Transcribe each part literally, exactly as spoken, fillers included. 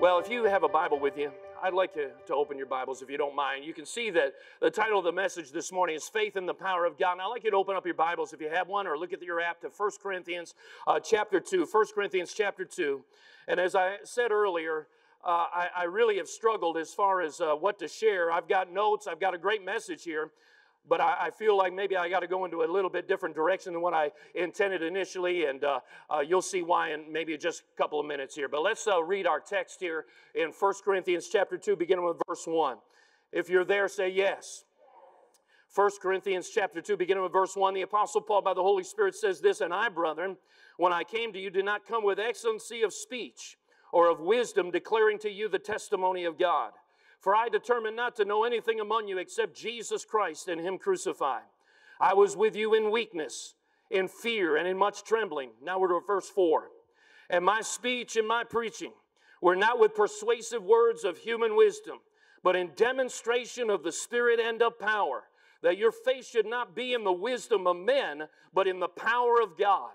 Well, if you have a Bible with you, I'd like you to open your Bibles if you don't mind. You can see that the title of the message this morning is Faith in the Power of God. And I'd like you to open up your Bibles if you have one, or look at your app to First Corinthians uh, chapter two. First Corinthians chapter two. And as I said earlier, uh, I, I really have struggled as far as uh, what to share. I've got notes. I've got a great message here. But I, I feel like maybe I got to go into a little bit different direction than what I intended initially, and uh, uh, you'll see why in maybe just a couple of minutes here. But let's uh, read our text here in First Corinthians chapter two, beginning with verse one. If you're there, say yes. First Corinthians chapter two, beginning with verse one, the Apostle Paul by the Holy Spirit says this, "And I, brethren, when I came to you, did not come with excellency of speech or of wisdom, declaring to you the testimony of God. For I determined not to know anything among you except Jesus Christ and Him crucified. I was with you in weakness, in fear, and in much trembling." Now we're to verse four. "And my speech and my preaching were not with persuasive words of human wisdom, but in demonstration of the Spirit and of power, that your faith should not be in the wisdom of men, but in the power of God."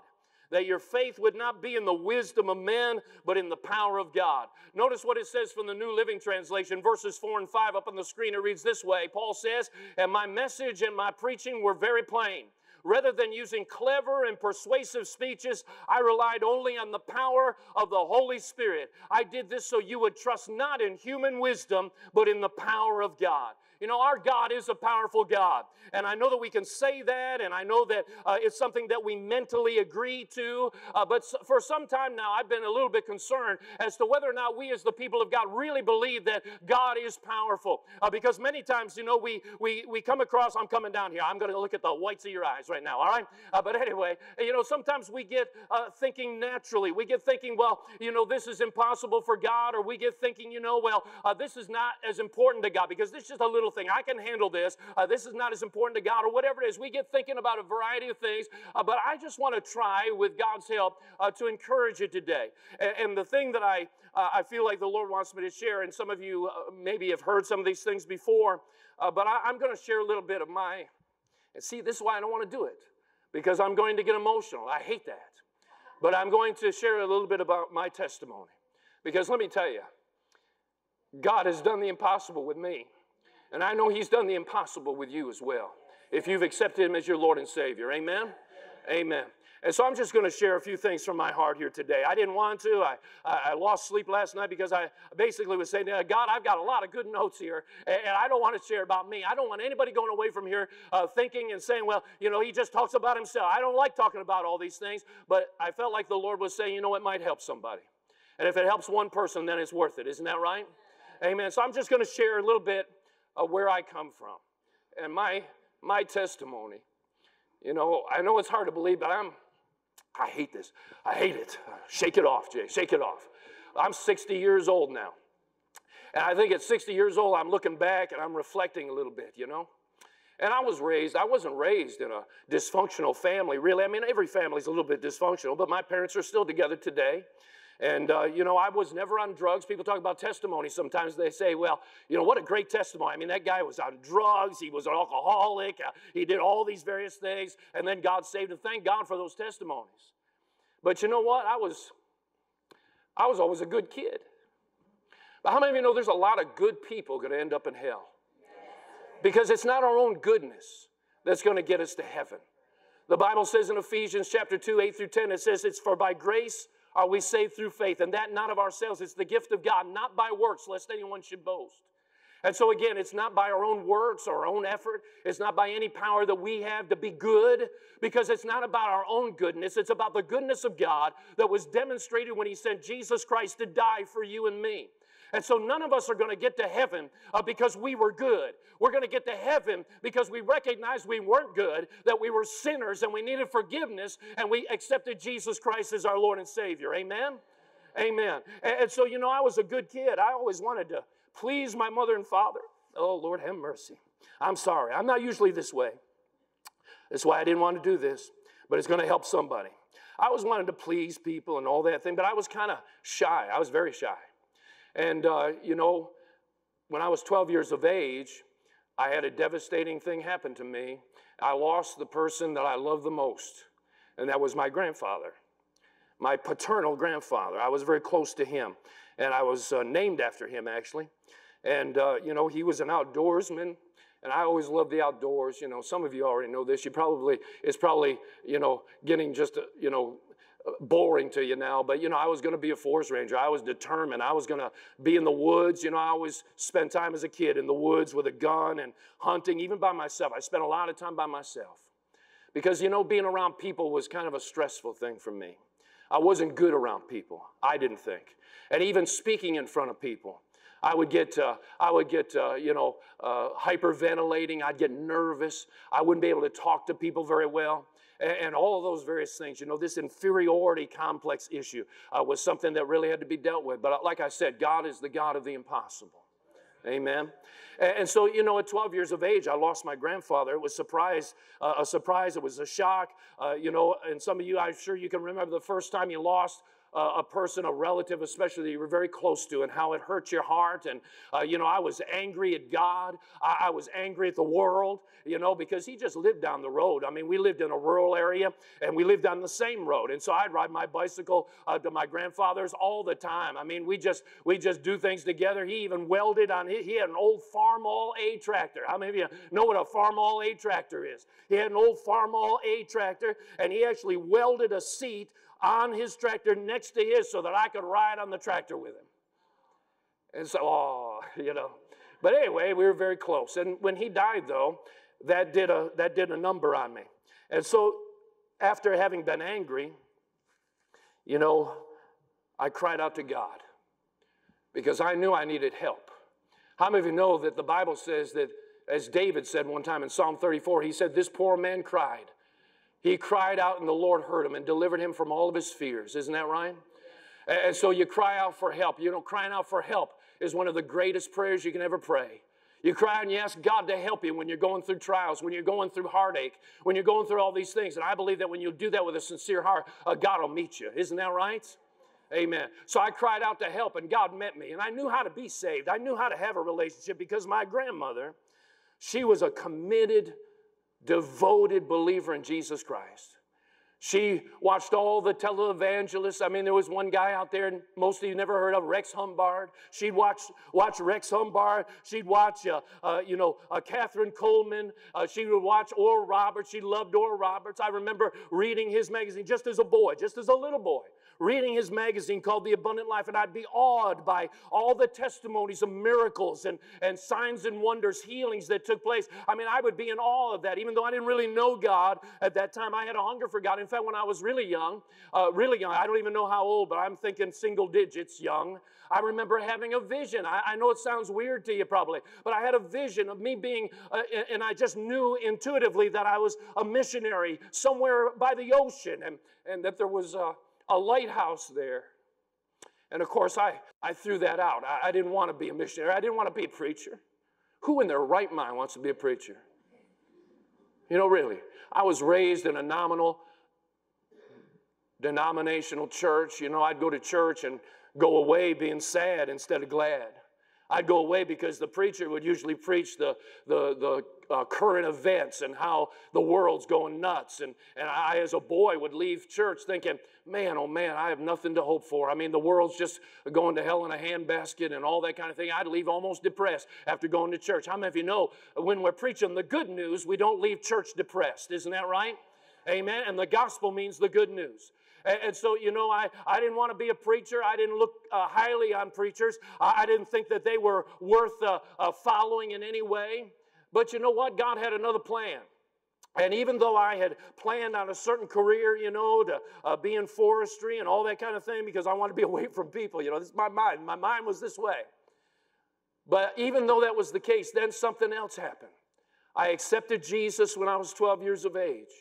That your faith would not be in the wisdom of men, but in the power of God. Notice what it says from the New Living Translation, verses four and five up on the screen. It reads this way. Paul says, "And my message and my preaching were very plain. Rather than using clever and persuasive speeches, I relied only on the power of the Holy Spirit. I did this so you would trust not in human wisdom, but in the power of God." You know, our God is a powerful God. And I know that we can say that, and I know that uh, it's something that we mentally agree to. Uh, but for some time now, I've been a little bit concerned as to whether or not we as the people of God really believe that God is powerful. Uh, because many times, you know, we, we, we come across, I'm coming down here, I'm going to look at the whites of your eyes right now, all right? Uh, but anyway, you know, sometimes we get uh, thinking naturally. We get thinking, well, you know, this is impossible for God. Or we get thinking, you know, well, uh, this is not as important to God because this is just a little thing. I can handle this. Uh, this is not as important to God, or whatever it is. We get thinking about a variety of things, uh, but I just want to try, with God's help, uh, to encourage you today. And, and the thing that I, uh, I feel like the Lord wants me to share, and some of you uh, maybe have heard some of these things before, uh, but I, I'm going to share a little bit of my, and see, this is why I don't want to do it, because I'm going to get emotional. I hate that. But I'm going to share a little bit about my testimony, because let me tell you, God has done the impossible with me. And I know He's done the impossible with you as well, if you've accepted Him as your Lord and Savior. Amen? Amen. And so I'm just going to share a few things from my heart here today. I didn't want to. I, I lost sleep last night because I basically was saying, God, I've got a lot of good notes here, and I don't want to share about me. I don't want anybody going away from here uh, thinking and saying, well, you know, he just talks about himself. I don't like talking about all these things, but I felt like the Lord was saying, you know, it might help somebody. And if it helps one person, then it's worth it. Isn't that right? Amen. So I'm just going to share a little bit of where I come from and my my testimony. You know, I know it's hard to believe, but I'm I hate this. I hate it. Shake it off, Jay. Shake it off. I'm sixty years old now. And I think at sixty years old, I'm looking back and I'm reflecting a little bit, you know. And I was raised, I wasn't raised in a dysfunctional family, really. I mean, every family's a little bit dysfunctional, but my parents are still together today. And, uh, you know, I was never on drugs. People talk about testimony sometimes. They say, well, you know, what a great testimony. I mean, that guy was on drugs. He was an alcoholic. Uh, he did all these various things. And then God saved him. Thank God for those testimonies. But you know what? I was, I was always a good kid. But how many of you know there's a lot of good people going to end up in hell? Because it's not our own goodness that's going to get us to heaven. The Bible says in Ephesians chapter two, eight through ten, it says, it's for by grace are we saved through faith, and that not of ourselves. It's the gift of God, not by works, lest anyone should boast. And so again, it's not by our own works or our own effort. It's not by any power that we have to be good, because it's not about our own goodness. It's about the goodness of God that was demonstrated when He sent Jesus Christ to die for you and me. And so none of us are going to get to heaven uh, because we were good. We're going to get to heaven because we recognized we weren't good, that we were sinners and we needed forgiveness, and we accepted Jesus Christ as our Lord and Savior. Amen? Amen. And, and so, you know, I was a good kid. I always wanted to please my mother and father. Oh, Lord, have mercy. I'm sorry. I'm not usually this way. That's why I didn't want to do this, but it's going to help somebody. I always wanted to please people and all that thing, but I was kind of shy. I was very shy. And, uh, you know, when I was twelve years of age, I had a devastating thing happen to me. I lost the person that I loved the most, and that was my grandfather, my paternal grandfather. I was very close to him. and I was uh, named after him, actually. And, uh, you know, he was an outdoorsman, and I always loved the outdoors. You know, some of you already know this. You probably, it's probably, you know, getting just, you know, boring to you now, but, you know, I was going to be a forest ranger. I was determined. I was going to be in the woods. You know, I always spent time as a kid in the woods with a gun and hunting, even by myself. I spent a lot of time by myself because, you know, being around people was kind of a stressful thing for me. I wasn't good around people, I didn't think. And even speaking in front of people, I would get, uh, I would get, uh, you know, uh, hyperventilating. I'd get nervous. I wouldn't be able to talk to people very well. And all of those various things, you know, this inferiority complex issue uh, was something that really had to be dealt with. But like I said, God is the God of the impossible. Amen. And so, you know, at twelve years of age, I lost my grandfather. It was surprise, uh, a surprise. It was a shock. Uh, you know, and some of you, I'm sure you can remember the first time you lost Uh, a person, a relative, especially that you were very close to, and how it hurt your heart. And, uh, you know, I was angry at God. I, I was angry at the world, you know, because he just lived down the road. I mean, we lived in a rural area, and we lived on the same road. And so I'd ride my bicycle uh, to my grandfather's all the time. I mean, we just we just do things together. He even welded on his, he had an old Farmall A tractor. How many of you know what a Farmall A tractor is? He had an old Farmall A tractor, and he actually welded a seat on his tractor next to his so that I could ride on the tractor with him. And so, oh, you know. But anyway, we were very close. And when he died, though, that did a, that did a number on me. And so after having been angry, you know, I cried out to God because I knew I needed help. How many of you know that the Bible says that, as David said one time in Psalm thirty-four, he said, "This poor man cried. He cried out, and the Lord heard him and delivered him from all of his fears." Isn't that right? And so you cry out for help. You know, crying out for help is one of the greatest prayers you can ever pray. You cry and you ask God to help you when you're going through trials, when you're going through heartache, when you're going through all these things. And I believe that when you do that with a sincere heart, uh, God will meet you. Isn't that right? Amen. So I cried out to help, and God met me. And I knew how to be saved. I knew how to have a relationship because my grandmother, she was a committed devoted believer in Jesus Christ. She watched all the televangelists. I mean, there was one guy out there, and most of you never heard of, Rex Humbard. She'd watch, watch Rex Humbard. She'd watch, uh, uh, you know, uh, Catherine Coleman. Uh, she would watch Oral Roberts. She loved Oral Roberts. I remember reading his magazine just as a boy, just as a little boy, reading his magazine called The Abundant Life, and I'd be awed by all the testimonies of miracles and, and signs and wonders, healings that took place. I mean, I would be in awe of that, even though I didn't really know God at that time. I had a hunger for God. In fact, when I was really young, uh, really young, I don't even know how old, but I'm thinking single digits young, I remember having a vision. I, I know it sounds weird to you probably, but I had a vision of me being, uh, and I just knew intuitively that I was a missionary somewhere by the ocean, and, and that there was a, a lighthouse there. And of course, I, I threw that out. I, I didn't want to be a missionary. I didn't want to be a preacher. Who in their right mind wants to be a preacher? You know, really. I was raised in a nominal denominational church. You know, I'd go to church and go away being sad instead of glad. I'd go away because the preacher would usually preach the, the, the Uh, current events and how the world's going nuts. And, and I, as a boy, would leave church thinking, man, oh man, I have nothing to hope for. I mean, the world's just going to hell in a handbasket and all that kind of thing. I'd leave almost depressed after going to church. How many of you know when we're preaching the good news, we don't leave church depressed? Isn't that right? Amen. And the gospel means the good news. And so, you know, I, I didn't want to be a preacher. I didn't look uh, highly on preachers. I, I didn't think that they were worth uh, uh, following in any way. But you know what? God had another plan. And even though I had planned on a certain career, you know, to uh, be in forestry and all that kind of thing because I wanted to be away from people, you know, this is my mind. My mind was this way. But even though that was the case, then something else happened. I accepted Jesus when I was twelve years of age.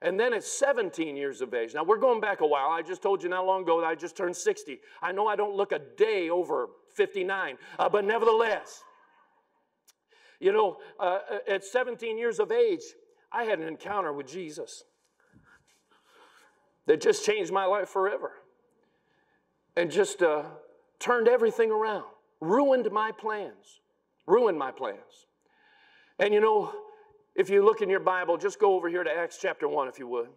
And then at seventeen years of age, now we're going back a while. I just told you not long ago that I just turned sixty. I know I don't look a day over fifty-nine, uh, but nevertheless, you know, uh, at seventeen years of age, I had an encounter with Jesus that just changed my life forever and just uh, turned everything around, ruined my plans, ruined my plans. And, you know, if you look in your Bible, just go over here to Acts chapter one, if you would.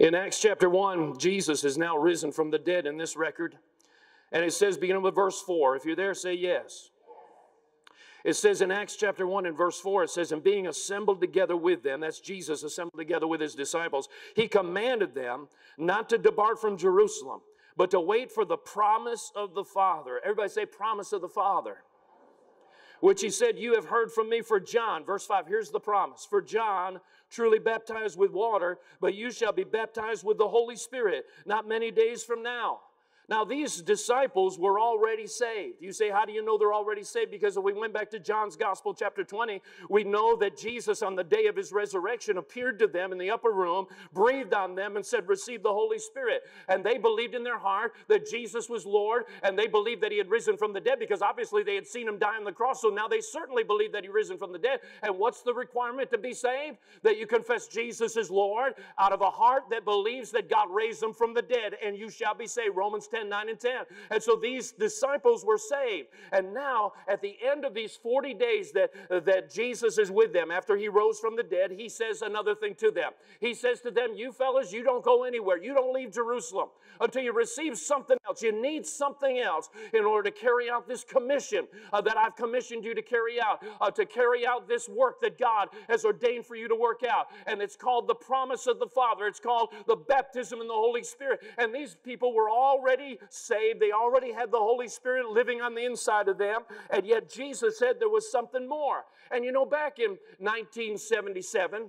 In Acts chapter one, Jesus is now risen from the dead in this record. And it says, beginning with verse four, if you're there, say yes. It says in Acts chapter one and verse four, it says, and being assembled together with them, that's Jesus assembled together with his disciples, he commanded them not to depart from Jerusalem, but to wait for the promise of the Father. Everybody say, promise of the Father. Which he said, you have heard from me for John. Verse five, here's the promise. For John truly baptized with water, but you shall be baptized with the Holy Spirit not many days from now. Now, these disciples were already saved. You say, how do you know they're already saved? Because if we went back to John's Gospel, chapter twenty, we know that Jesus, on the day of his resurrection, appeared to them in the upper room, breathed on them, and said, receive the Holy Spirit. And they believed in their heart that Jesus was Lord, and they believed that he had risen from the dead, because obviously they had seen him die on the cross, so now they certainly believe that he risen from the dead. And what's the requirement to be saved? That you confess Jesus is Lord out of a heart that believes that God raised him from the dead, and you shall be saved. Romans ten, nine, and ten. And so these disciples were saved. And now, at the end of these forty days that, that Jesus is with them, after he rose from the dead, he says another thing to them. He says to them, you fellas, you don't go anywhere. You don't leave Jerusalem until you receive something else. You need something else in order to carry out this commission uh, that I've commissioned you to carry out, uh, to carry out this work that God has ordained for you to work out. And it's called the promise of the Father. It's called the baptism in the Holy Spirit. And these people were already saved. They already had the Holy Spirit living on the inside of them, and yet Jesus said there was something more. And you know, back in nineteen seventy-seven,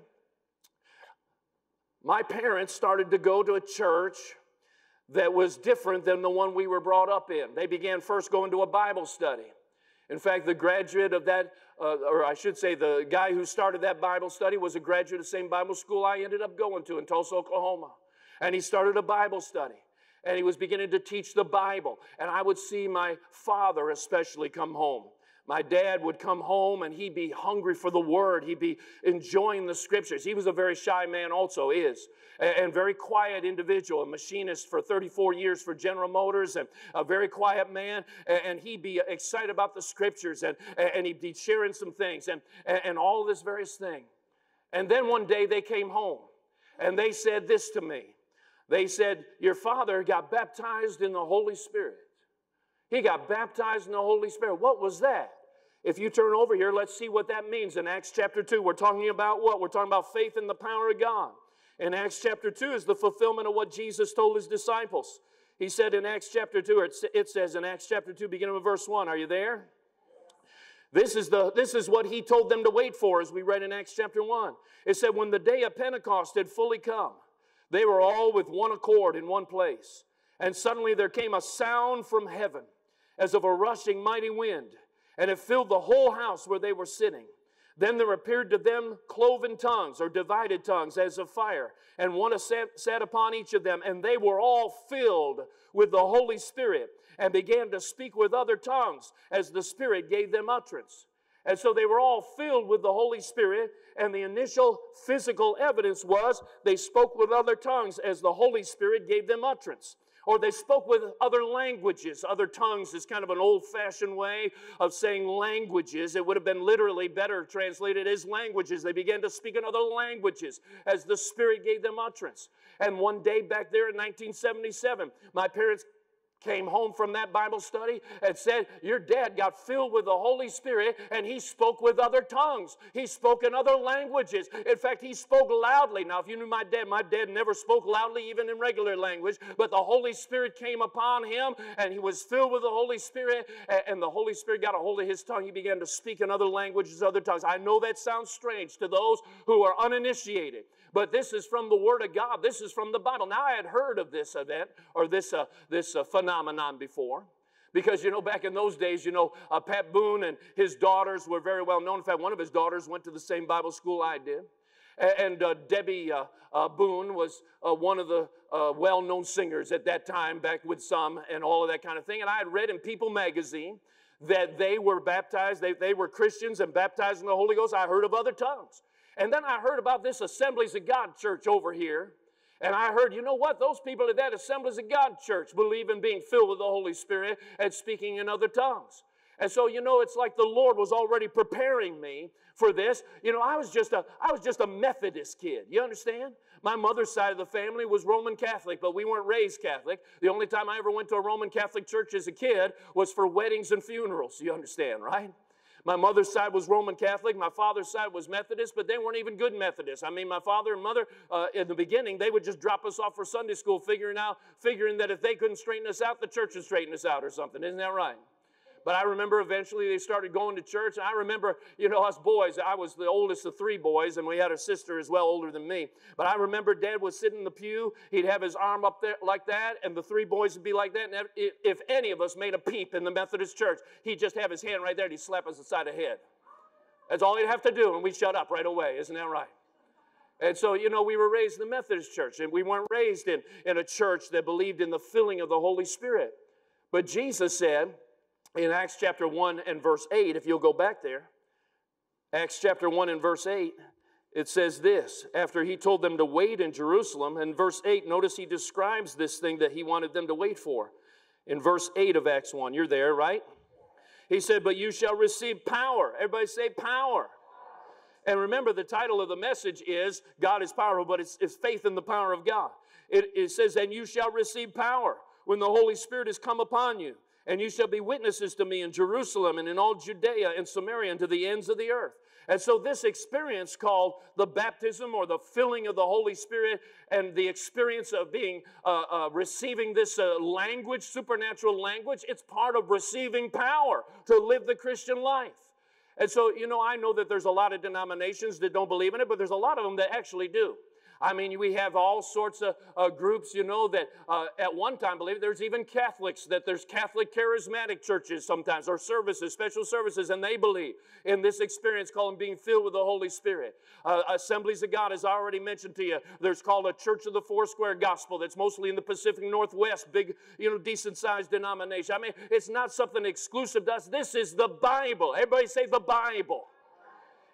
my parents started to go to a church that was different than the one we were brought up in. They began first going to a Bible study. In fact, the graduate of that, uh, or I should say the guy who started that Bible study was a graduate of the same Bible school I ended up going to in Tulsa, Oklahoma. And he started a Bible study. And he was beginning to teach the Bible. And I would see my father especially come home. My dad would come home and he'd be hungry for the Word. He'd be enjoying the Scriptures. He was a very shy man, also is, and very quiet individual, a machinist for thirty-four years for General Motors, and a very quiet man, and he'd be excited about the Scriptures, and, and he'd be sharing some things, and, and all this various thing. And then one day they came home, and they said this to me. They said, your father got baptized in the Holy Spirit. He got baptized in the Holy Spirit. What was that? If you turn over here, let's see what that means. In Acts chapter two, we're talking about what? We're talking about faith in the power of God. In Acts chapter two is the fulfillment of what Jesus told his disciples. He said in Acts chapter two, or it says in Acts chapter two, beginning with verse one. Are you there? This is, the, this is what he told them to wait for, as we read in Acts chapter one. It said, when the day of Pentecost had fully come, they were all with one accord in one place. And suddenly there came a sound from heaven as of a rushing mighty wind, and it filled the whole house where they were sitting. Then there appeared to them cloven tongues, or divided tongues, as of fire, and one sat upon each of them. And they were all filled with the Holy Spirit and began to speak with other tongues as the Spirit gave them utterance. And so they were all filled with the Holy Spirit, and the initial physical evidence was they spoke with other tongues as the Holy Spirit gave them utterance. Or they spoke with other languages. Other tongues is kind of an old-fashioned way of saying languages. It would have been literally better translated as languages. They began to speak in other languages as the Spirit gave them utterance. And one day back there in nineteen seventy-seven, my parents came home from that Bible study and said, your dad got filled with the Holy Spirit, and he spoke with other tongues. He spoke in other languages. In fact, he spoke loudly. Now, if you knew my dad, my dad never spoke loudly even in regular language, but the Holy Spirit came upon him, and he was filled with the Holy Spirit, and the Holy Spirit got a hold of his tongue. He began to speak in other languages, other tongues. I know that sounds strange to those who are uninitiated, but this is from the Word of God. This is from the Bible. Now, I had heard of this event or this, uh, this uh, phenomenon before because, you know, back in those days, you know, uh, Pat Boone and his daughters were very well known. In fact, one of his daughters went to the same Bible school I did. And uh, Debbie uh, uh, Boone was uh, one of the uh, well-known singers at that time, back with Psalm and all of that kind of thing. And I had read in People magazine that they were baptized. They, they were Christians and baptized in the Holy Ghost. I heard of other tongues. And then I heard about this Assemblies of God church over here. And I heard, you know what? Those people at that Assemblies of God church believe in being filled with the Holy Spirit and speaking in other tongues. And so, you know, it's like the Lord was already preparing me for this. You know, I was just a, I was just a Methodist kid. You understand? My mother's side of the family was Roman Catholic, but we weren't raised Catholic. The only time I ever went to a Roman Catholic church as a kid was for weddings and funerals. You understand, right? My mother's side was Roman Catholic. My father's side was Methodist, but they weren't even good Methodists. I mean, my father and mother, uh, in the beginning, they would just drop us off for Sunday school, figuring out, figuring that if they couldn't straighten us out, the church would straighten us out or something. Isn't that right? But I remember eventually they started going to church. And I remember, you know, us boys, I was the oldest of three boys, and we had a sister as well older than me. But I remember Dad was sitting in the pew. He'd have his arm up there like that, and the three boys would be like that. And if any of us made a peep in the Methodist church, he'd just have his hand right there, and he'd slap us aside the head. That's all he'd have to do, and we'd shut up right away. Isn't that right? And so, you know, we were raised in the Methodist church, and we weren't raised in, in a church that believed in the filling of the Holy Spirit. But Jesus said, in Acts chapter one and verse eight, if you'll go back there, Acts chapter one and verse eight, it says this, after he told them to wait in Jerusalem, in verse eight, notice he describes this thing that he wanted them to wait for. In verse eight of Acts one, you're there, right? He said, but you shall receive power. Everybody say power. And remember, the title of the message is, God is powerful, but it's, it's faith in the power of God. It, it says, and you shall receive power when the Holy Spirit has come upon you. And you shall be witnesses to me in Jerusalem and in all Judea and Samaria and to the ends of the earth. And so this experience called the baptism or the filling of the Holy Spirit and the experience of being uh, uh, receiving this uh, language, supernatural language, it's part of receiving power to live the Christian life. And so, you know, I know that there's a lot of denominations that don't believe in it, but there's a lot of them that actually do. I mean, we have all sorts of uh, groups, you know, that uh, at one time, believe it, there's even Catholics, that there's Catholic charismatic churches sometimes, or services, special services, and they believe in this experience called being filled with the Holy Spirit. Uh, Assemblies of God, as I already mentioned to you, there's called a Church of the Four Square Gospel that's mostly in the Pacific Northwest, big, you know, decent-sized denomination. I mean, it's not something exclusive to us. This is the Bible. Everybody say the Bible.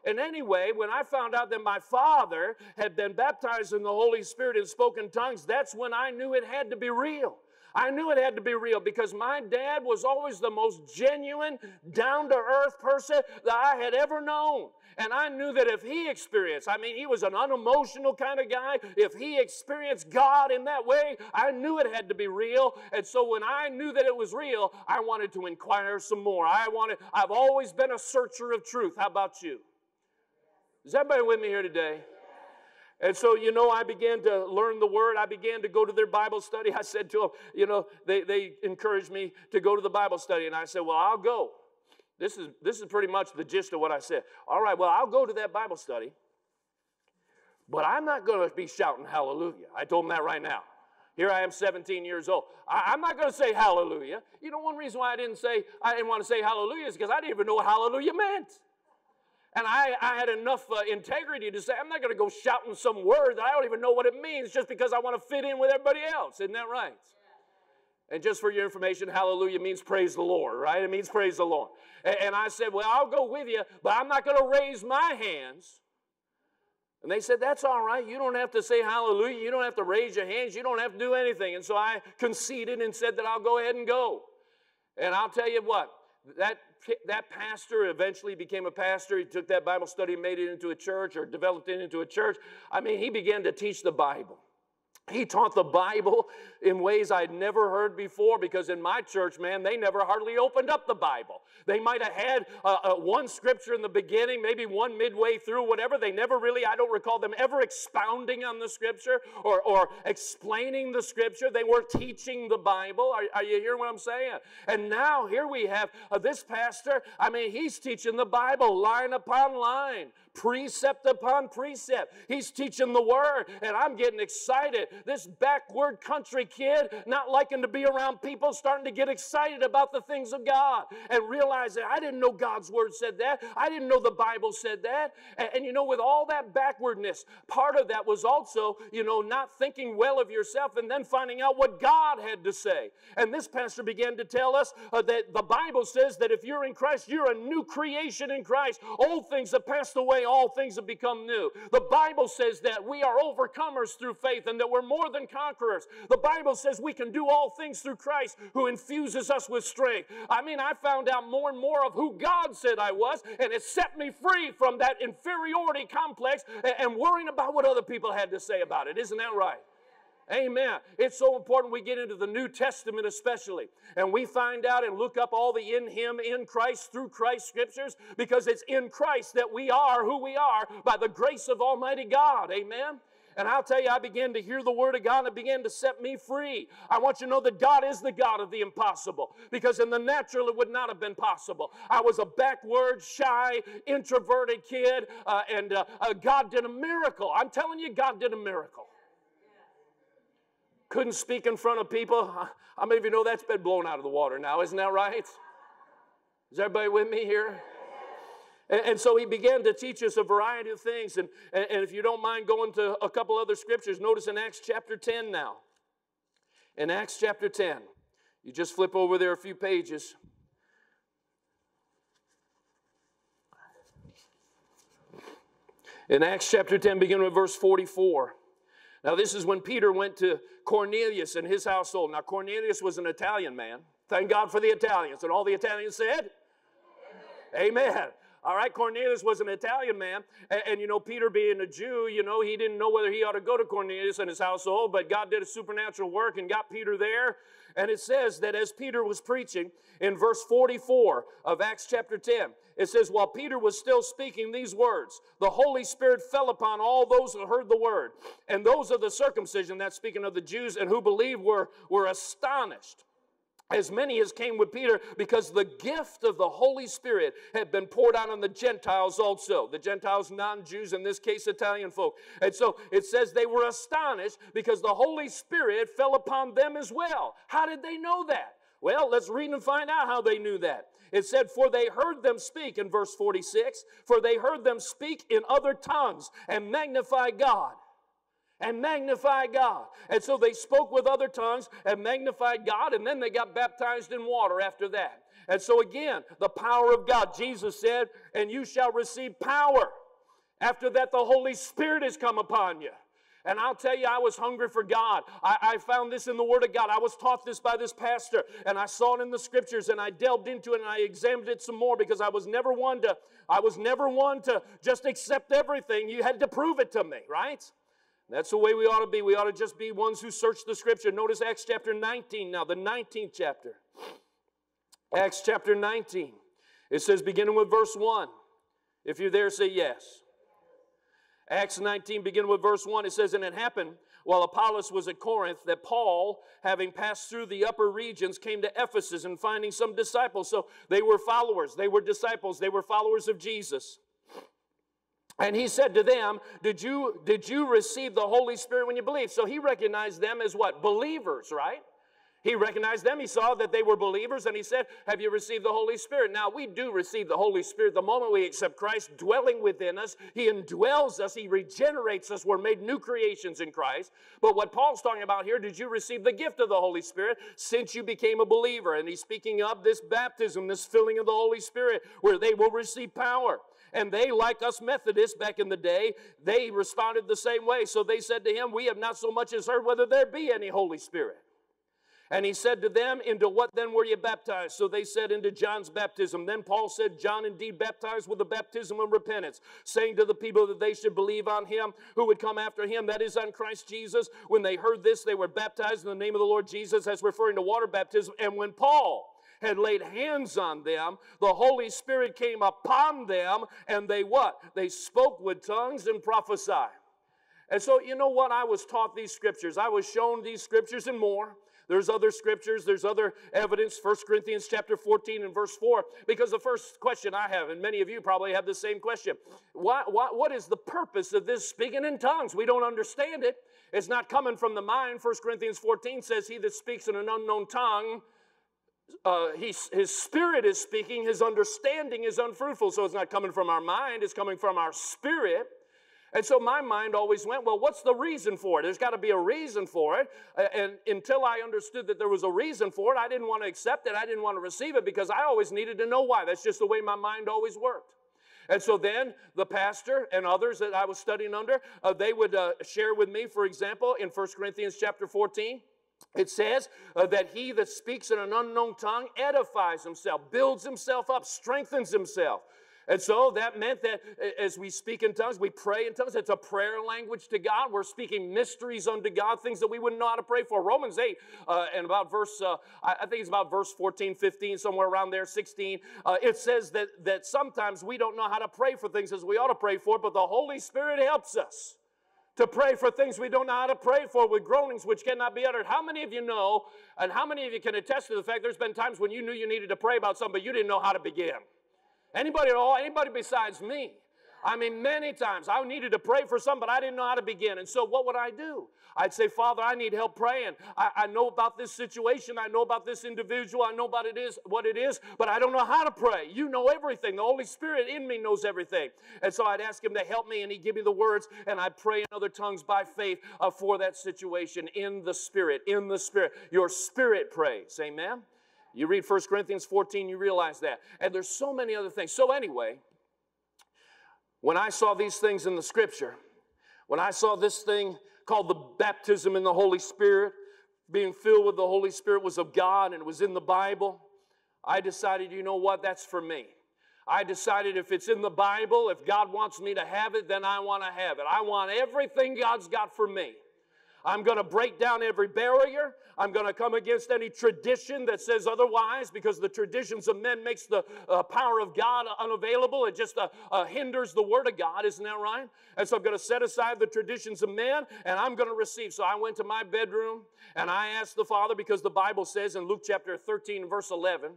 And anyway, when I found out that my father had been baptized in the Holy Spirit and spoken tongues, that's when I knew it had to be real. I knew it had to be real because my dad was always the most genuine, down-to-earth person that I had ever known. And I knew that if he experienced, I mean, he was an unemotional kind of guy. If he experienced God in that way, I knew it had to be real. And so when I knew that it was real, I wanted to inquire some more. I wanted, I've always been a searcher of truth. How about you? Is everybody with me here today? And so, you know, I began to learn the Word. I began to go to their Bible study. I said to them, you know, they, they encouraged me to go to the Bible study. And I said, well, I'll go. This is, this is pretty much the gist of what I said. All right, well, I'll go to that Bible study, but I'm not going to be shouting hallelujah. I told them that right now. Here I am, seventeen years old. I, I'm not going to say hallelujah. You know, one reason why I didn't say, I didn't want to say hallelujah is because I didn't even know what hallelujah meant. And I, I had enough uh, integrity to say, I'm not going to go shouting some word that I don't even know what it means just because I want to fit in with everybody else. Isn't that right? And just for your information, hallelujah means praise the Lord, right? It means praise the Lord. And, and I said, well, I'll go with you, but I'm not going to raise my hands. And they said, that's all right. You don't have to say hallelujah. You don't have to raise your hands. You don't have to do anything. And so I conceded and said that I'll go ahead and go. And I'll tell you what, that That pastor eventually became a pastor. He took that Bible study and made it into a church or developed it into a church. I mean, he began to teach the Bible. He taught the Bible in ways I'd never heard before because in my church, man, they never hardly opened up the Bible. They might have had uh, uh, one scripture in the beginning, maybe one midway through, whatever. They never really, I don't recall them ever expounding on the scripture or, or explaining the scripture. They were teaching the Bible. Are, are you hearing what I'm saying? And now here we have uh, this pastor. I mean, he's teaching the Bible line upon line, precept upon precept. He's teaching the Word, and I'm getting excited. This backward country kid, not liking to be around people, starting to get excited about the things of God and realize that I didn't know God's Word said that. I didn't know the Bible said that. And, and you know, with all that backwardness, part of that was also, you know, not thinking well of yourself and then finding out what God had to say. And this pastor began to tell us uh, that the Bible says that if you're in Christ, you're a new creation in Christ. Old things have passed away. All things have become new. The Bible says that we are overcomers through faith and that we're more than conquerors. The Bible says we can do all things through Christ who infuses us with strength. I mean, I found out more and more of who God said I was, and it set me free from that inferiority complex and worrying about what other people had to say about it. Isn't that right? Amen. It's so important we get into the New Testament especially, and we find out and look up all the in Him, in Christ, through Christ scriptures, because it's in Christ that we are who we are by the grace of Almighty God. Amen. And I'll tell you, I began to hear the Word of God and it began to set me free. I want you to know that God is the God of the impossible, because in the natural it would not have been possible. I was a backward, shy, introverted kid, uh, and uh, uh, God did a miracle. I'm telling you, God did a miracle. Couldn't speak in front of people. How many of you know that's been blown out of the water now? Isn't that right? Is everybody with me here? And, and so he began to teach us a variety of things. And, and, and if you don't mind going to a couple other scriptures, notice in Acts chapter ten now. In Acts chapter ten, you just flip over there a few pages. In Acts chapter ten, beginning with verse forty-four. Now, this is when Peter went to Cornelius and his household. Now, Cornelius was an Italian man. Thank God for the Italians. And all the Italians said, amen. Amen. All right, Cornelius was an Italian man. And, and, you know, Peter being a Jew, you know, he didn't know whether he ought to go to Cornelius and his household, but God did a supernatural work and got Peter there. And it says that as Peter was preaching, in verse forty-four of Acts chapter ten, it says, while Peter was still speaking these words, the Holy Spirit fell upon all those who heard the word. And those of the circumcision, that's speaking of the Jews, and who believed were, were astonished. As many as came with Peter, because the gift of the Holy Spirit had been poured out on the Gentiles also. The Gentiles, non-Jews, in this case, Italian folk. And so it says they were astonished because the Holy Spirit fell upon them as well. How did they know that? Well, let's read and find out how they knew that. It said, for they heard them speak, in verse forty-six, for they heard them speak in other tongues and magnify God. And magnify God. And so they spoke with other tongues and magnified God, and then they got baptized in water after that. And so again, the power of God. Jesus said, and you shall receive power. After that, the Holy Spirit has come upon you. And I'll tell you, I was hungry for God. I, I found this in the Word of God. I was taught this by this pastor, and I saw it in the Scriptures, and I delved into it, and I examined it some more, because I was never one to, I was never one to just accept everything. You had to prove it to me, right? That's the way we ought to be. We ought to just be ones who search the Scripture. Notice Acts chapter nineteen now, the nineteenth chapter. Acts chapter nineteen. It says, beginning with verse one. If you're there, say yes. Acts nineteen, beginning with verse one. It says, and it happened while Apollos was at Corinth that Paul, having passed through the upper regions, came to Ephesus, and finding some disciples. So they were followers. They were disciples. They were followers of Jesus. And he said to them, did you, did you receive the Holy Spirit when you believed? So he recognized them as what? Believers, right? He recognized them. He saw that they were believers, and he said, have you received the Holy Spirit? Now, we do receive the Holy Spirit the moment we accept Christ dwelling within us. He indwells us. He regenerates us. We're made new creations in Christ. But what Paul's talking about here, did you receive the gift of the Holy Spirit since you became a believer? And he's speaking of this baptism, this filling of the Holy Spirit, where they will receive power. And they, like us Methodists back in the day, they responded the same way. So they said to him, we have not so much as heard whether there be any Holy Spirit. And he said to them, into what then were you baptized? So they said, into John's baptism. Then Paul said, John indeed baptized with the baptism of repentance, saying to the people that they should believe on him who would come after him, that is, on Christ Jesus. When they heard this, they were baptized in the name of the Lord Jesus, as referring to water baptism. And when Paul had laid hands on them, the Holy Spirit came upon them, and they what? They spoke with tongues and prophesied. And so, you know what? I was taught these scriptures. I was shown these scriptures and more. There's other scriptures. There's other evidence. First Corinthians chapter fourteen and verse four. Because the first question I have, and many of you probably have the same question, why, why, what is the purpose of this speaking in tongues? We don't understand it. It's not coming from the mind. First Corinthians fourteen says, he that speaks in an unknown tongue, Uh, he, his spirit is speaking, his understanding is unfruitful. So it's not coming from our mind, it's coming from our spirit. And so my mind always went, well, what's the reason for it? There's got to be a reason for it. And until I understood that there was a reason for it, I didn't want to accept it, I didn't want to receive it, because I always needed to know why. That's just the way my mind always worked. And so then the pastor and others that I was studying under, uh, they would uh, share with me, for example, in First Corinthians chapter fourteen, it says uh, that he that speaks in an unknown tongue edifies himself, builds himself up, strengthens himself. And so that meant that as we speak in tongues, we pray in tongues. It's a prayer language to God. We're speaking mysteries unto God, things that we wouldn't know how to pray for. Romans eight, uh, and about verse, uh, I think it's about verse fourteen, fifteen, somewhere around there, sixteen. Uh, it says that, that sometimes we don't know how to pray for things as we ought to pray for, but the Holy Spirit helps us to pray for things we don't know how to pray for with groanings which cannot be uttered. How many of you know, and how many of you can attest to the fact there's been times when you knew you needed to pray about something, but you didn't know how to begin? Anybody at all? Anybody besides me? I mean, many times I needed to pray for something, but I didn't know how to begin. And so what would I do? I'd say, Father, I need help praying. I, I know about this situation. I know about this individual. I know about it is what it is, but I don't know how to pray. You know everything. The Holy Spirit in me knows everything. And so I'd ask him to help me, and he'd give me the words, and I'd pray in other tongues by faith uh, for that situation in the Spirit, in the Spirit. Your Spirit prays. Amen? You read First Corinthians fourteen, you realize that. And there's so many other things. So anyway, when I saw these things in the Scripture, when I saw this thing called the baptism in the Holy Spirit, being filled with the Holy Spirit was of God and it was in the Bible, I decided, you know what, that's for me. I decided if it's in the Bible, if God wants me to have it, then I want to have it. I want everything God's got for me. I'm going to break down every barrier. I'm going to come against any tradition that says otherwise, because the traditions of men makes the uh, power of God unavailable. It just uh, uh, hinders the Word of God. Isn't that right? And so I'm going to set aside the traditions of men, and I'm going to receive. So I went to my bedroom, and I asked the Father, because the Bible says in Luke chapter thirteen, verse eleven,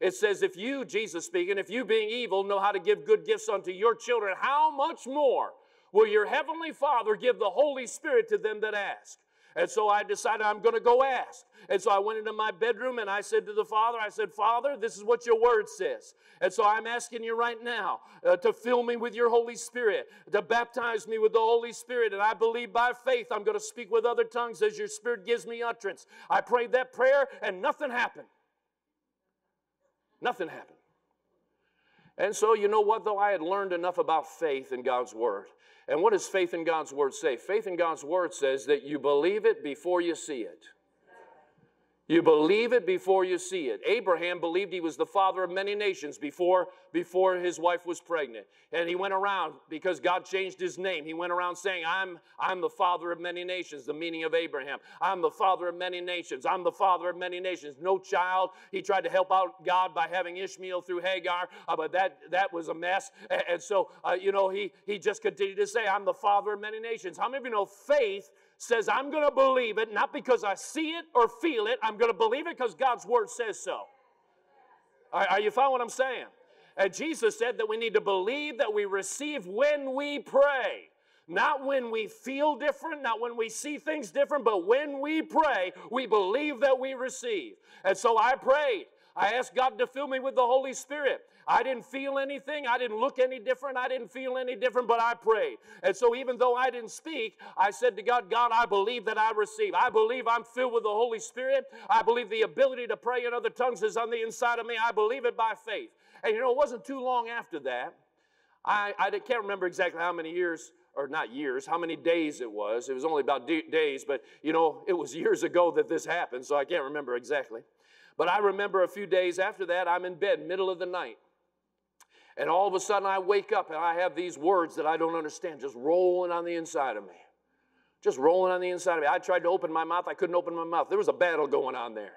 it says, if you, Jesus speaking, if you being evil know how to give good gifts unto your children, how much more will your heavenly Father give the Holy Spirit to them that ask? And so I decided I'm going to go ask. And so I went into my bedroom and I said to the Father, I said, Father, this is what your Word says. And so I'm asking you right now uh, to fill me with your Holy Spirit, to baptize me with the Holy Spirit. And I believe by faith I'm going to speak with other tongues as your Spirit gives me utterance. I prayed that prayer and nothing happened. Nothing happened. And so, you know what, though? I had learned enough about faith in God's Word. And what does faith in God's Word say? Faith in God's Word says that you believe it before you see it. You believe it before you see it. Abraham believed he was the father of many nations before, before his wife was pregnant. And he went around, because God changed his name, he went around saying, I'm, I'm the father of many nations, the meaning of Abraham. I'm the father of many nations. I'm the father of many nations. No child. He tried to help out God by having Ishmael through Hagar, uh, but that, that was a mess. And, and so, uh, you know, he, he just continued to say, I'm the father of many nations. How many of you know faith says, I'm going to believe it, not because I see it or feel it. I'm going to believe it because God's Word says so. Are, are you following what I'm saying? And Jesus said that we need to believe that we receive when we pray. Not when we feel different, not when we see things different, but when we pray, we believe that we receive. And so I prayed. I asked God to fill me with the Holy Spirit. I didn't feel anything. I didn't look any different. I didn't feel any different, but I prayed. And so even though I didn't speak, I said to God, God, I believe that I receive. I believe I'm filled with the Holy Spirit. I believe the ability to pray in other tongues is on the inside of me. I believe it by faith. And you know, it wasn't too long after that. I, I can't remember exactly how many years, or not years, how many days it was. It was only about days, but you know, it was years ago that this happened, so I can't remember exactly. But I remember a few days after that, I'm in bed, middle of the night. And all of a sudden I wake up and I have these words that I don't understand just rolling on the inside of me. Just rolling on the inside of me. I tried to open my mouth. I couldn't open my mouth. There was a battle going on there.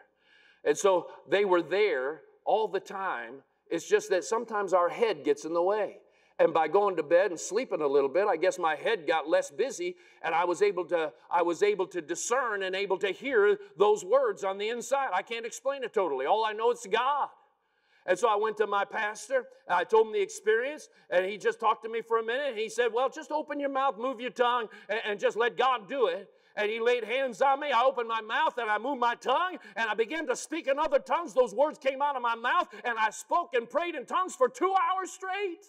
And so they were there all the time. It's just that sometimes our head gets in the way. And by going to bed and sleeping a little bit, I guess my head got less busy, and I was able to, I was able to discern and able to hear those words on the inside. I can't explain it totally. All I know, it's God. And so I went to my pastor, and I told him the experience, and he just talked to me for a minute, and he said, well, just open your mouth, move your tongue, and, and just let God do it. And he laid hands on me. I opened my mouth, and I moved my tongue, and I began to speak in other tongues. Those words came out of my mouth, and I spoke and prayed in tongues for two hours straight.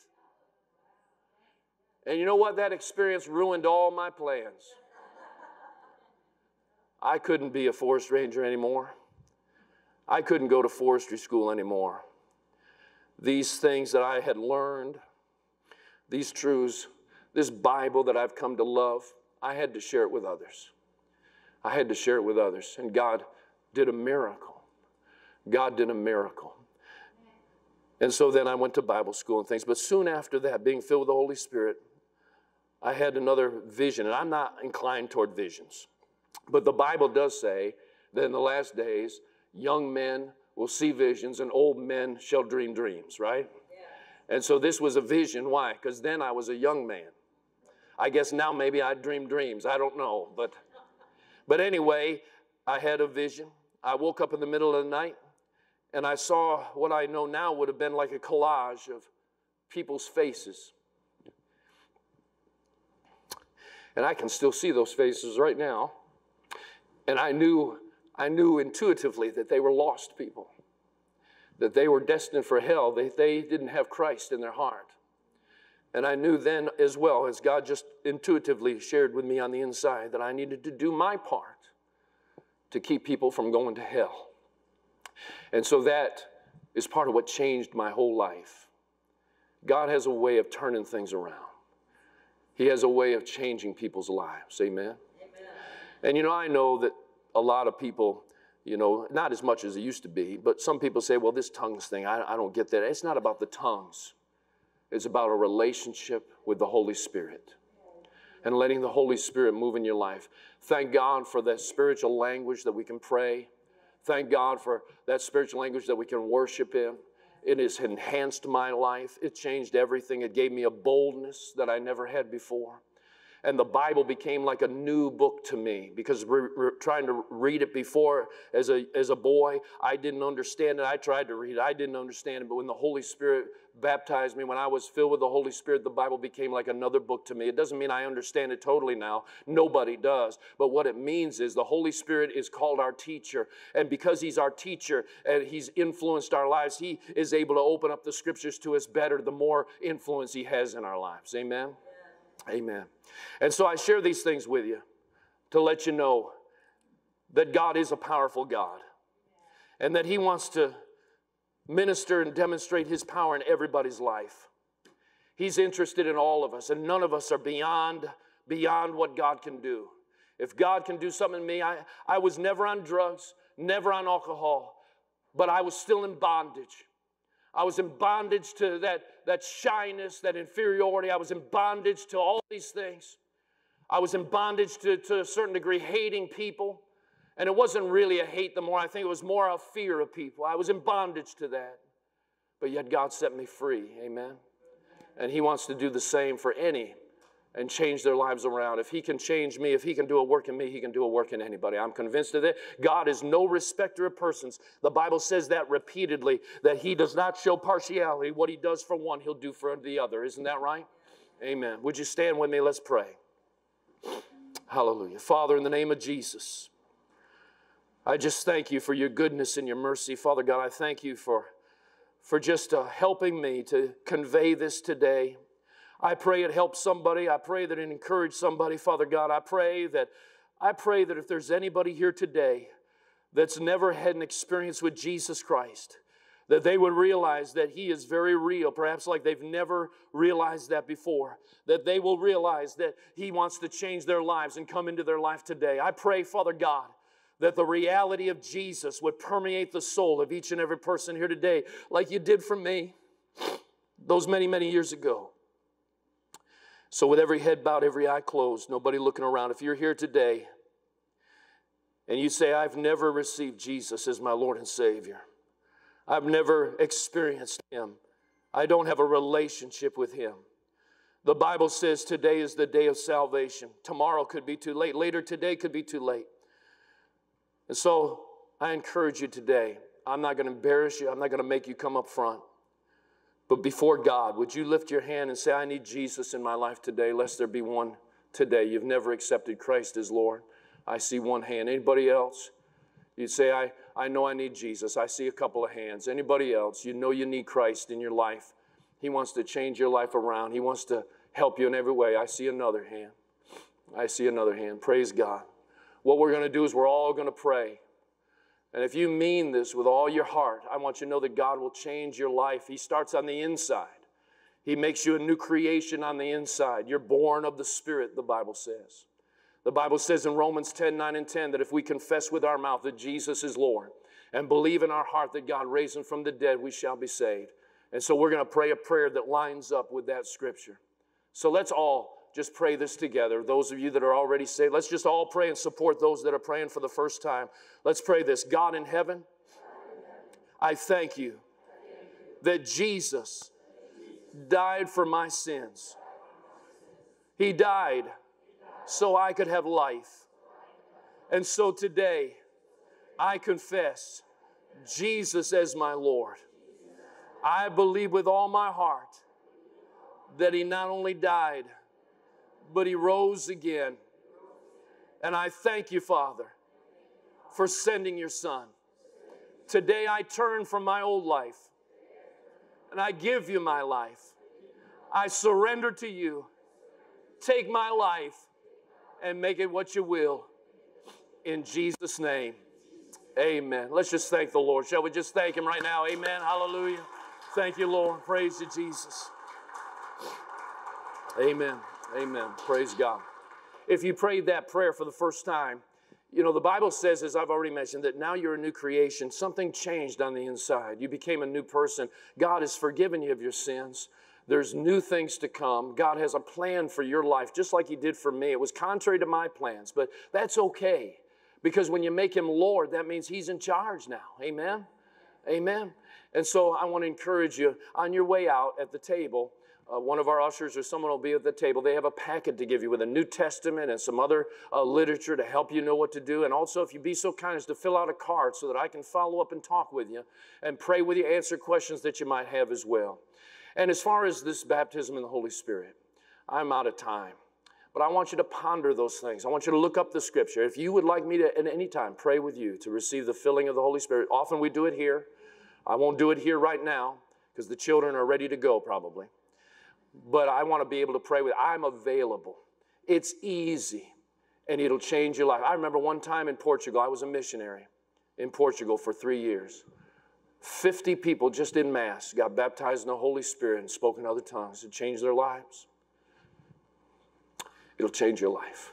And you know what? That experience ruined all my plans. I couldn't be a forest ranger anymore. I couldn't go to forestry school anymore. These things that I had learned, these truths, this Bible that I've come to love, I had to share it with others. I had to share it with others. And God did a miracle. God did a miracle. And so then I went to Bible school and things. But soon after that, being filled with the Holy Spirit, I had another vision. And I'm not inclined toward visions. But the Bible does say that in the last days, young men will see visions and old men shall dream dreams, right? Yeah. And so this was a vision. Why? Because then I was a young man. I guess now maybe I dream dreams. I don't know. But, but anyway, I had a vision. I woke up in the middle of the night. And I saw what I know now would have been like a collage of people's faces. And I can still see those faces right now. And I knew, I knew intuitively that they were lost people, that they were destined for hell, that they didn't have Christ in their heart. And I knew then as well, as God just intuitively shared with me on the inside, that I needed to do my part to keep people from going to hell. And so that is part of what changed my whole life. God has a way of turning things around. He has a way of changing people's lives. Amen? Amen. And, you know, I know that a lot of people, you know, not as much as it used to be, but some people say, well, this tongues thing, I, I don't get that. It's not about the tongues. It's about a relationship with the Holy Spirit and letting the Holy Spirit move in your life. Thank God for that spiritual language that we can pray. Thank God for that spiritual language that we can worship in. It has enhanced my life. It changed everything. It gave me a boldness that I never had before. And the Bible became like a new book to me because we're, we're trying to read it before as a, as a boy. I didn't understand it. I tried to read it. I didn't understand it. But when the Holy Spirit baptized me, when I was filled with the Holy Spirit, the Bible became like another book to me. It doesn't mean I understand it totally now. Nobody does. But what it means is the Holy Spirit is called our teacher. And because he's our teacher and he's influenced our lives, he is able to open up the scriptures to us better the more influence he has in our lives. Amen? Amen. And so I share these things with you to let you know that God is a powerful God and that he wants to minister and demonstrate his power in everybody's life. He's interested in all of us, and none of us are beyond, beyond what God can do. If God can do something in me, I, I was never on drugs, never on alcohol, but I was still in bondage. I was in bondage to that, that shyness, that inferiority. I was in bondage to all these things. I was in bondage to, to a certain degree, hating people. And it wasn't really a hate the more. I think it was more a fear of people. I was in bondage to that. But yet God set me free. Amen. And he wants to do the same for any and change their lives around. If he can change me, if he can do a work in me, he can do a work in anybody. I'm convinced of that. God is no respecter of persons. The Bible says that repeatedly, that he does not show partiality. What he does for one, he'll do for the other. Isn't that right? Amen. Would you stand with me? Let's pray. Hallelujah. Father, in the name of Jesus, I just thank you for your goodness and your mercy. Father God, I thank you for, for just uh, helping me to convey this today. I pray it helps somebody. I pray that it encourages somebody. Father God, I pray that I pray that if there's anybody here today that's never had an experience with Jesus Christ, that they would realize that he is very real, perhaps like they've never realized that before, that they will realize that he wants to change their lives and come into their life today. I pray, Father God, that the reality of Jesus would permeate the soul of each and every person here today, like you did for me those many, many years ago. So with every head bowed, every eye closed, nobody looking around, if you're here today and you say, I've never received Jesus as my Lord and Savior. I've never experienced him. I don't have a relationship with him. The Bible says today is the day of salvation. Tomorrow could be too late. Later today could be too late. And so I encourage you today. I'm not going to embarrass you. I'm not going to make you come up front. But before God, would you lift your hand and say, I need Jesus in my life today, lest there be one today. You've never accepted Christ as Lord. I see one hand. Anybody else? You'd say, I, I know I need Jesus. I see a couple of hands. Anybody else? You know you need Christ in your life. He wants to change your life around. He wants to help you in every way. I see another hand. I see another hand. Praise God. What we're going to do is we're all going to pray. And if you mean this with all your heart, I want you to know that God will change your life. He starts on the inside. He makes you a new creation on the inside. You're born of the Spirit, the Bible says. The Bible says in Romans ten, nine, and ten that if we confess with our mouth that Jesus is Lord and believe in our heart that God raised him from the dead, we shall be saved. And so we're going to pray a prayer that lines up with that scripture. So let's all just pray this together. Those of you that are already saved, let's just all pray and support those that are praying for the first time. Let's pray this. God in heaven, I thank you that Jesus died for my sins. He died so I could have life. And so today, I confess Jesus as my Lord. I believe with all my heart that he not only died, but he rose again. And I thank you, Father, for sending your Son. Today I turn from my old life and I give you my life. I surrender to you. Take my life and make it what you will. In Jesus' name, amen. Let's just thank the Lord. Shall we just thank him right now? Amen. Hallelujah. Thank you, Lord. Praise you, Jesus. Amen. Amen. Praise God. If you prayed that prayer for the first time, you know, the Bible says, as I've already mentioned, that now you're a new creation. Something changed on the inside. You became a new person. God has forgiven you of your sins. There's new things to come. God has a plan for your life, just like he did for me. It was contrary to my plans, but that's okay. Because when you make him Lord, that means he's in charge now. Amen? Amen. And so I want to encourage you, on your way out at the table, Uh, one of our ushers or someone will be at the table. They have a packet to give you with a New Testament and some other uh, literature to help you know what to do. And also, if you'd be so kind as to fill out a card so that I can follow up and talk with you and pray with you, answer questions that you might have as well. And as far as this baptism in the Holy Spirit, I'm out of time. But I want you to ponder those things. I want you to look up the scripture. If you would like me to, at any time, pray with you to receive the filling of the Holy Spirit. Often we do it here. I won't do it here right now because the children are ready to go probably. But I want to be able to pray with. I'm available. It's easy, and it'll change your life. I remember one time in Portugal, I was a missionary in Portugal for three years. fifty people just in mass got baptized in the Holy Spirit and spoke in other tongues. It changed their lives. It'll change your life.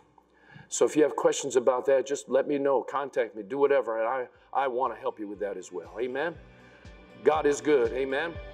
So if you have questions about that, just let me know. Contact me. Do whatever, and I, I want to help you with that as well. Amen? God is good. Amen?